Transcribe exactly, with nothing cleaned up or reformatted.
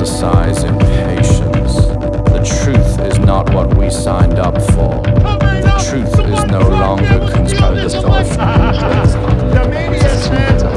exercise impatience. The truth is not what we signed up for. The truth is no longer conspired to thought.